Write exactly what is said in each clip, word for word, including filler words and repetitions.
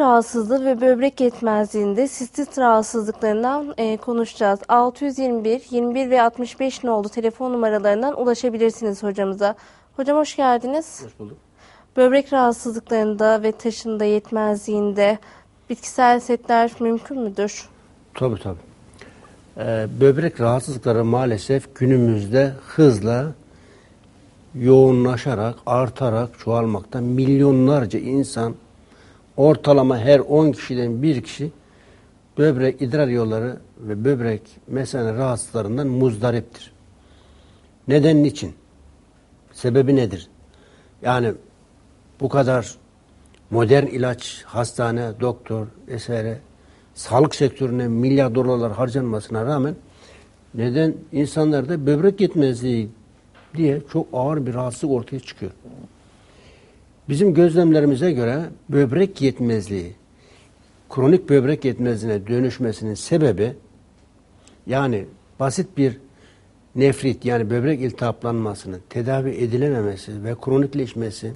Rahatsızlığı ve böbrek yetmezliğinde sistit rahatsızlıklarından e, konuşacağız. altı yüz yirmi bir, yirmi bir ve altmış beş nolu telefon numaralarından ulaşabilirsiniz hocamıza. Hocam hoş geldiniz. Hoş bulduk. Böbrek rahatsızlıklarında ve taşında yetmezliğinde bitkisel setler mümkün müdür? Tabii tabii. Ee, böbrek rahatsızlıkları maalesef günümüzde hızla yoğunlaşarak, artarak, çoğalmakta. Milyonlarca insan, ortalama her on kişiden bir kişi böbrek idrar yolları ve böbrek mesane rahatsızlarından muzdariptir. Neden, niçin? Sebebi nedir? Yani bu kadar modern ilaç, hastane, doktor, vesaire, sağlık sektörüne milyar dolarlar harcanmasına rağmen neden insanlarda böbrek yetmezliği diye çok ağır bir rahatsızlık ortaya çıkıyor? Bizim gözlemlerimize göre böbrek yetmezliği, kronik böbrek yetmezliğine dönüşmesinin sebebi, yani basit bir nefrit, yani böbrek iltihaplanmasının tedavi edilememesi ve kronikleşmesi,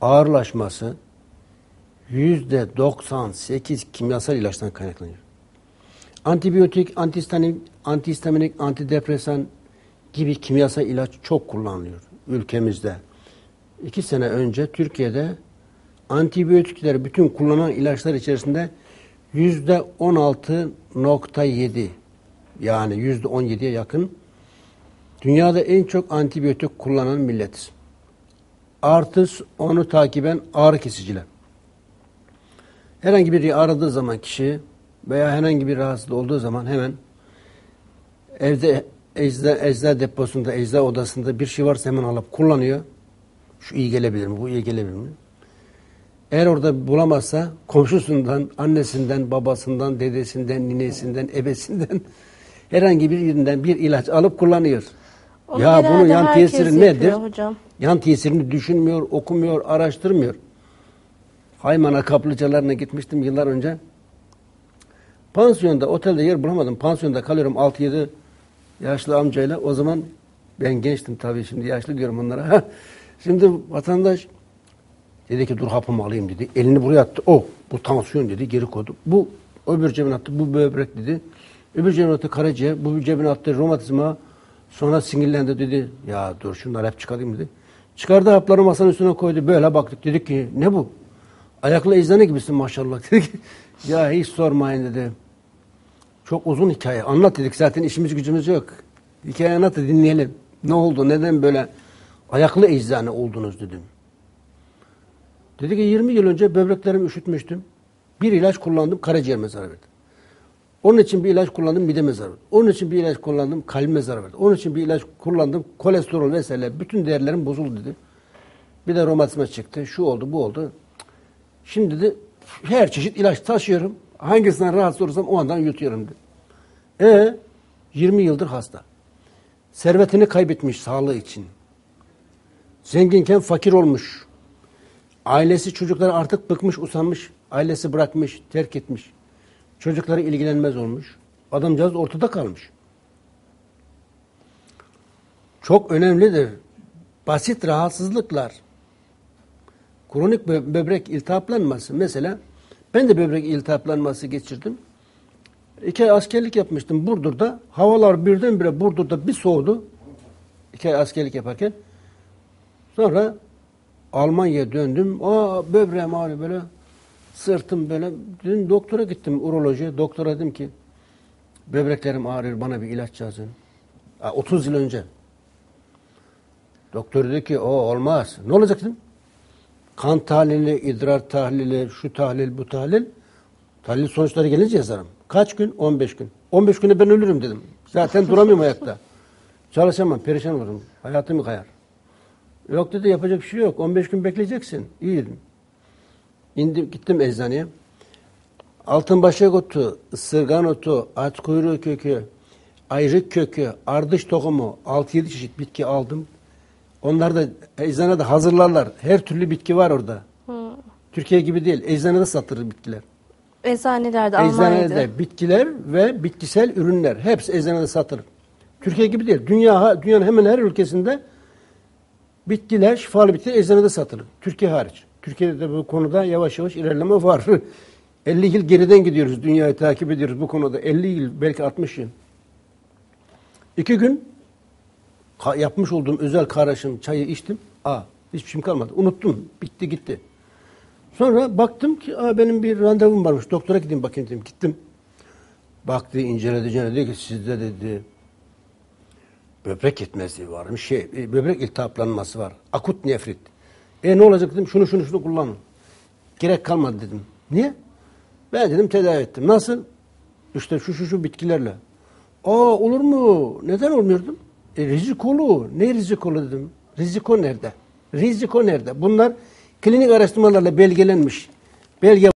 ağırlaşması yüzde doksan sekiz kimyasal ilaçtan kaynaklanıyor. Antibiyotik, antihistaminik, antihistaminik, antidepresan gibi kimyasal ilaç çok kullanılıyor ülkemizde. İki sene önce Türkiye'de antibiyotikleri bütün kullanan ilaçlar içerisinde yüzde on altı nokta yedi, yani yüzde on yediye yakın, dünyada en çok antibiyotik kullanan milletiz. Artı onu takiben ağrı kesiciler. Herhangi biri aradığı zaman kişi veya herhangi bir rahatsızlığı olduğu zaman hemen evde ecza, ecza deposunda, ecza odasında bir şey varsa hemen alıp kullanıyor. Şu iyi gelebilir mi, bu iyi gelebilir mi? Eğer orada bulamazsa komşusundan, annesinden, babasından, dedesinden, ninesinden, ebesinden herhangi birinden bir ilaç alıp kullanıyor. Onu ya bunun yan tesiri nedir? Hocam. Yan tesirini düşünmüyor, okumuyor, araştırmıyor. Haymana kaplıcalarına gitmiştim yıllar önce. Pansiyonda, otelde yer bulamadım. Pansiyonda kalıyorum altı yedi yaşlı amcayla. O zaman ben gençtim tabii, şimdi yaşlı diyorum onlara. Şimdi vatandaş dedi ki dur hapımı alayım dedi. Elini buraya attı. O, oh, bu tansiyon dedi. Geri koydu. Bu öbür cebine attı. Bu böbrek dedi. Öbür cebine attı karaciğer. Bu cebine attı romatizma. Sonra sinirlendi dedi. Ya dur şunları hep çıkarayım dedi. Çıkardı hapları masanın üstüne koydu. Böyle baktık. Dedik ki ne bu? Ayaklı eczane gibisin maşallah dedik. Ya hiç sormayın dedi. Çok uzun hikaye. Anlat dedik. Zaten işimiz gücümüz yok. Hikaye anlat da dinleyelim. Ne oldu? Neden böyle ayaklı eczane oldunuz dedim. Dedi ki yirmi yıl önce böbreklerimi üşütmüştüm. Bir ilaç kullandım, karaciğerime zarar verdi. Onun için bir ilaç kullandım, mideme zarar verdi. Onun için bir ilaç kullandım, kalbime zarar verdi. Onun için bir ilaç kullandım, kolesterol vesaire bütün değerlerim bozuldu dedi. Bir de romatizma çıktı, şu oldu, bu oldu. Şimdi dedi her çeşit ilaç taşıyorum. Hangisinden rahatsız olursam o andan yutuyorum dedi. E yirmi yıldır hasta. Servetini kaybetmiş sağlığı için. Zenginken fakir olmuş. Ailesi, çocukları artık bıkmış, usanmış. Ailesi bırakmış, terk etmiş. Çocukları ilgilenmez olmuş. Adamcağız ortada kalmış. Çok önemlidir. Basit rahatsızlıklar. Kronik bö böbrek iltihaplanması. Mesela ben de böbrek iltihaplanması geçirdim. İki ay askerlik yapmıştım Burdur'da. Havalar birdenbire Burdur'da bir soğudu. İki ay askerlik yaparken. Sonra Almanya'ya döndüm. Aa böbreğim ağrıyor böyle. Sırtım böyle. Dün doktora gittim, urolojiye. Doktora dedim ki böbreklerim ağrıyor, bana bir ilaç yazın. Aa, otuz yıl önce. Doktor dedi ki o olmaz. Ne olacak dedim. Kan tahlili, idrar tahlili, şu tahlil, bu tahlil. Tahlil sonuçları gelince yazarım. Kaç gün? on beş gün. on beş güne ben ölürüm dedim. Zaten duramıyorum ayakta. Çalışamam, perişan olurum. Hayatımı kayar. Yok dedi, yapacak bir şey yok. on beş gün bekleyeceksin. İyi dedim. İndim, gittim eczaneye. Altınbaşak otu, ısırgan otu, at kuyruğu kökü, ayrık kökü, ardış tohumu, altı yedi çeşit bitki aldım. Onlar da eczanede hazırlarlar. Her türlü bitki var orada. Hı. Türkiye gibi değil. Eczanede satılır bitkiler. Eczanelerde, Almanya'da. Eczanede bitkiler ve bitkisel ürünler. Hepsi eczanede satılır. Türkiye gibi değil. Dünya, dünyanın hemen her ülkesinde bitkiler, şifalı bitkiler eczanede satılır. Türkiye hariç. Türkiye'de de bu konuda yavaş yavaş ilerleme var. elli yıl geriden gidiyoruz, dünyayı takip ediyoruz bu konuda. elli yıl, belki altmış yıl. İki gün yapmış olduğum özel karışım çayı içtim. Aa, hiçbir şeyim kalmadı. Unuttum. Bitti gitti. Sonra baktım ki Aa, benim bir randevum varmış. Doktora gideyim bakayım dedim. Gittim. Baktı, inceledi, dedi ki sizde dedi böbrek yetmezliği varmış. Şey, böbrek iltihaplanması var. Akut nefrit. E ne olacak dedim. Şunu şunu şunu kullanın. Gerek kalmadı dedim. Niye? Ben dedim tedavi ettim. Nasıl? İşte şu şu şu bitkilerle. Aa, olur mu? Neden olmuyordum? E, rizikolu. Ne rizikolu dedim. Riziko nerede? Riziko nerede? Bunlar klinik araştırmalarla belgelenmiş. Belge